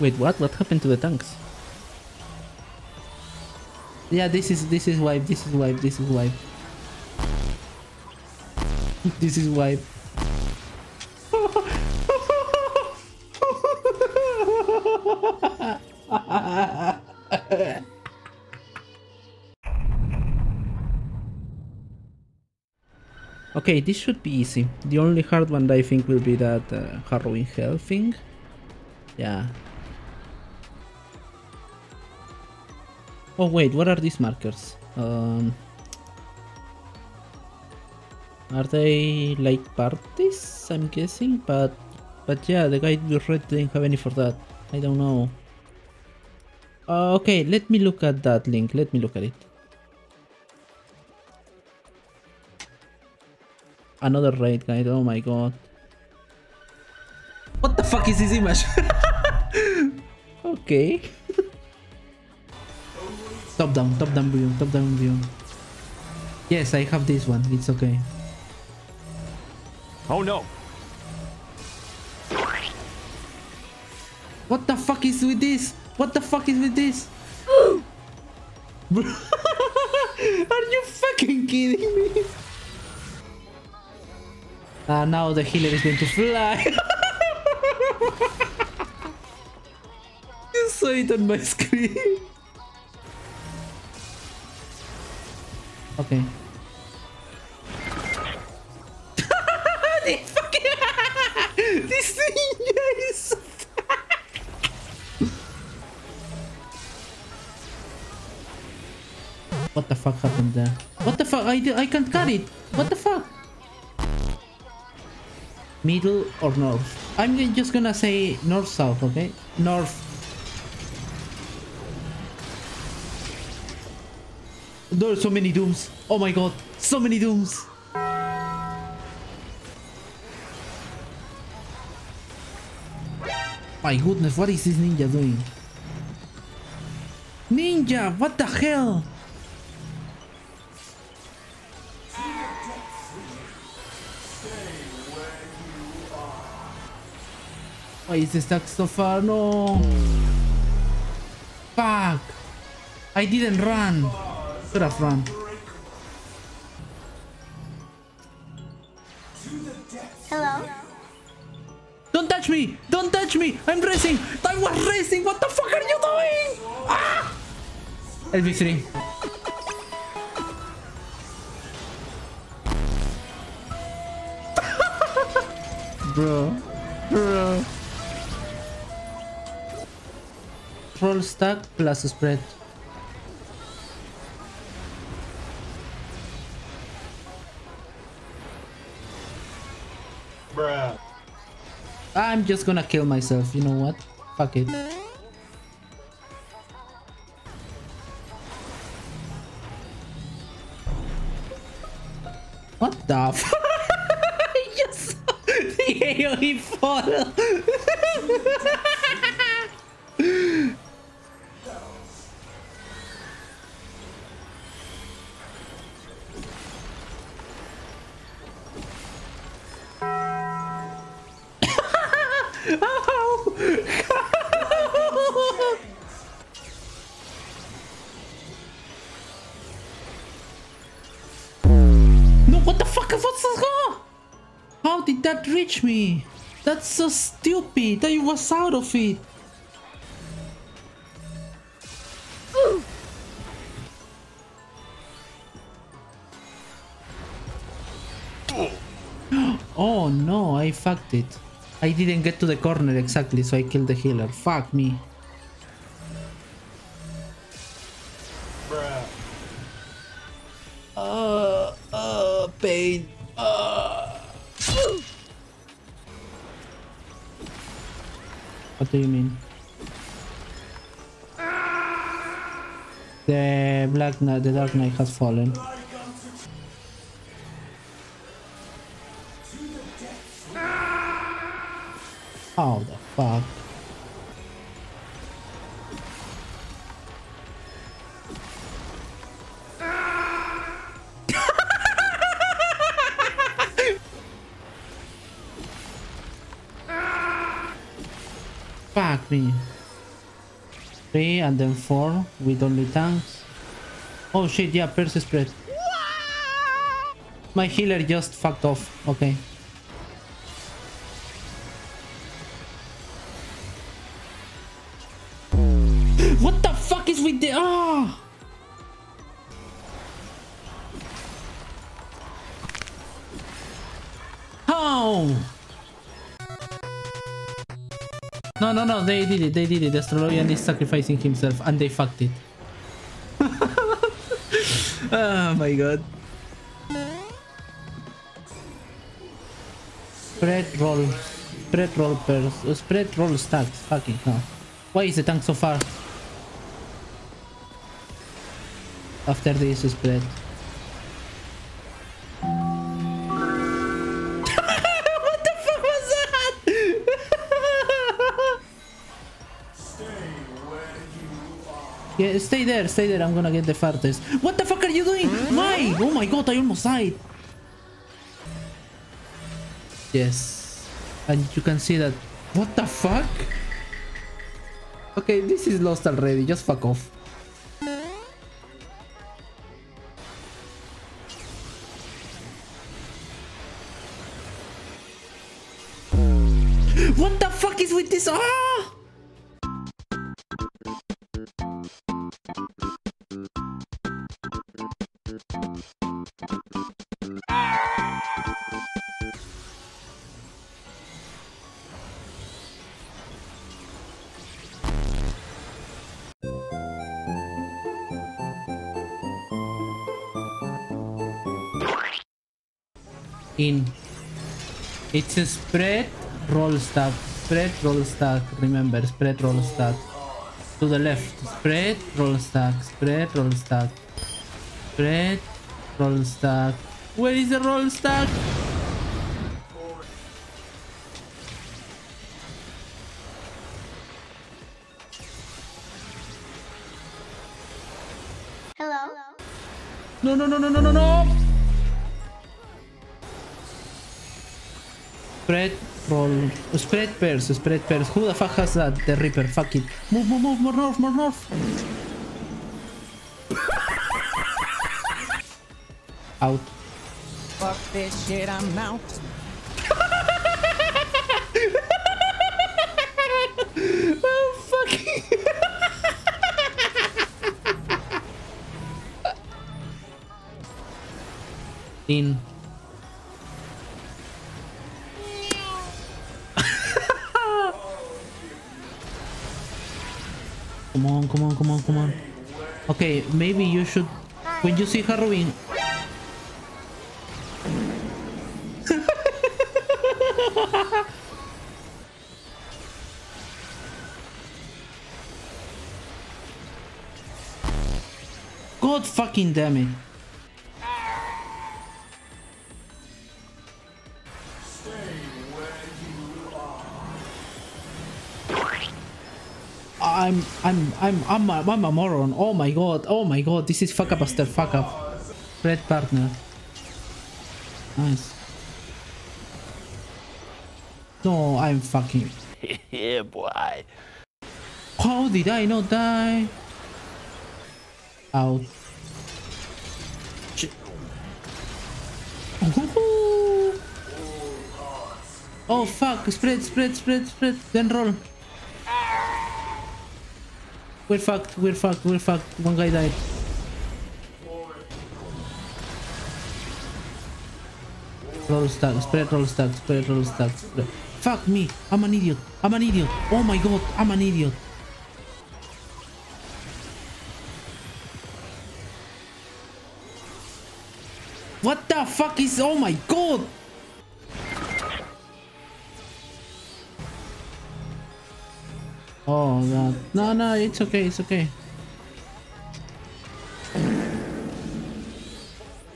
Wait, what? What happened to the tanks? Yeah, this is wipe. This is wipe. This is wipe. This is wipe. Okay, this should be easy. The only hard one I think will be that Harrowing Hell thing. Yeah. Oh wait, what are these markers? Are they like parties? I'm guessing, but yeah, the guide you read didn't have any for that. I don't know. Okay, let me look at that link. Let me look at it. Another raid guide. Oh my god. What the fuck is this image? Okay. Top down view, top down view. Yes, I have this one, it's okay. Oh no! What the fuck is with this? What the fuck is with this? Are you fucking kidding me? Now the healer is going to fly. You saw it on my screen. Okay. This fucking this thing is. What the fuck happened there? What the fuck? I can't cut it. What the fuck? Middle or north? I'm just gonna say north south. Okay, north. There are so many dooms. Oh my god, so many dooms. My goodness, what is this ninja doing? Ninja, what the hell? Why is this stuck so far? No. Fuck. I didn't run. Should have run. Hello? Don't touch me! Don't touch me! I'm racing! I was racing! What the fuck are you doing? Ah! LB3. Bro. Roll stack plus spread. I'm just gonna kill myself, you know what? Fuck it. What the f- I just saw the AoE fall. How did that reach me? That's so stupid. I was out of it. Oh no, I fucked it. I didn't get to the corner exactly, so I killed the healer. Fuck me. Pain. What do you mean? The black knight, the dark knight has fallen. How the fuck? Fuck me. 3 and then 4 with only tanks. Oh shit, yeah, Percy spread. My healer just fucked off. Okay. What the fuck is with the... Ah! Oh! No, no, no, they did it, they did it. The Astrologian is sacrificing himself and they fucked it. Oh my god. Spread roll stacks, fucking hell. Why is the tank so far? After this spread. What the fuck was that? Stay where you are. Yeah, stay there, I'm gonna get the farthest. What the fuck are you doing? Why? Oh my god, I almost died. Yes, and you can see that. What the fuck? Okay, this is lost already, just fuck off. What the fuck is with this? Ah! In. It's a spread roll stack. Spread roll stack. Remember, spread roll stack. To the left. Spread roll stack. Spread roll stack. Spread roll stack. Where is the roll stack? Hello. No, no, no, no, no, no, no. Spread roll, spread pairs, who the fuck has that? The Reaper, fuck it. Move, move, move, more north, more north. Out. Fuck this shit, I'm out. Oh, fucking. In. Come on, come on, come on, come on. Okay, maybe you should... When you see Harrowing... God fucking damn it. I'm a moron. Oh my god, this is fuck up, Buster, fuck up. Red partner. Nice. No, I'm fucking. Yeah, boy. How did I not die? Out. Oh fuck, spread, then roll. We're fucked, we're fucked, we're fucked. One guy died. Roll stack, spread roll stack, spread roll stack. Spread. Fuck me, I'm an idiot, I'm an idiot. Oh my god, I'm an idiot. What the fuck is, oh my god. Oh god. No, no, it's okay, it's okay.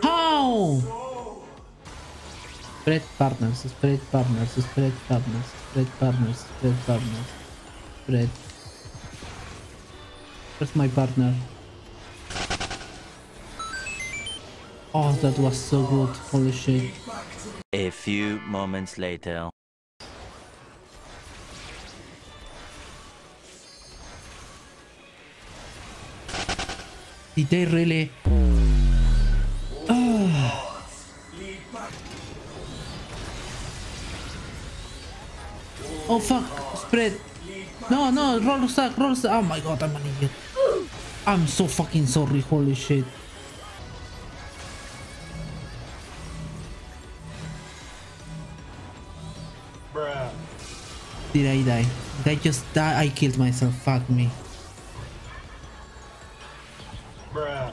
How? Spread partners, spread partners, spread partners, spread partners, spread partners, spread. Where's my partner? Oh, that was so good. Holy shit. A few moments later. Did they really? Oh fuck, spread. No, no, roll stack. Oh my god, I'm an idiot. I'm so fucking sorry, holy shit. Bruh. Did I die? Did I just die? I killed myself, fuck me. Bruh.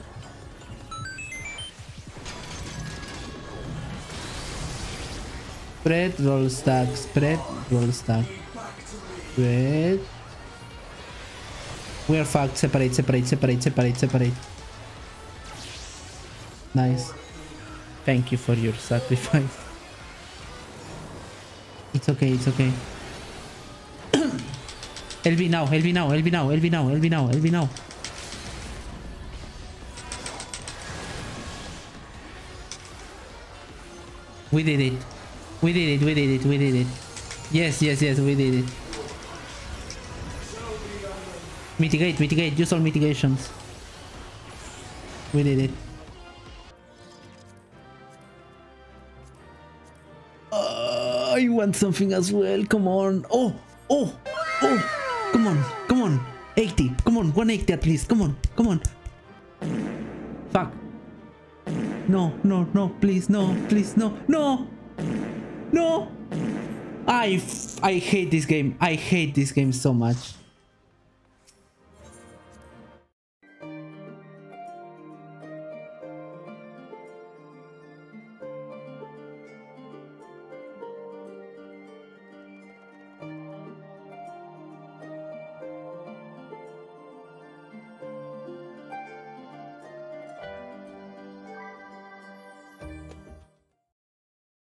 Spread, roll stack, spread, roll stack. Spread. We're fucked. Separate. Nice. Thank you for your sacrifice. It's okay, it's okay. LB now. We did it. Yes, we did it. Mitigate. Use all mitigations. We did it. I want something as well. Come on. Oh. Come on. 80. Come on. 180 at least. Come on. Fuck. No. Please, no. I hate this game. I hate this game so much.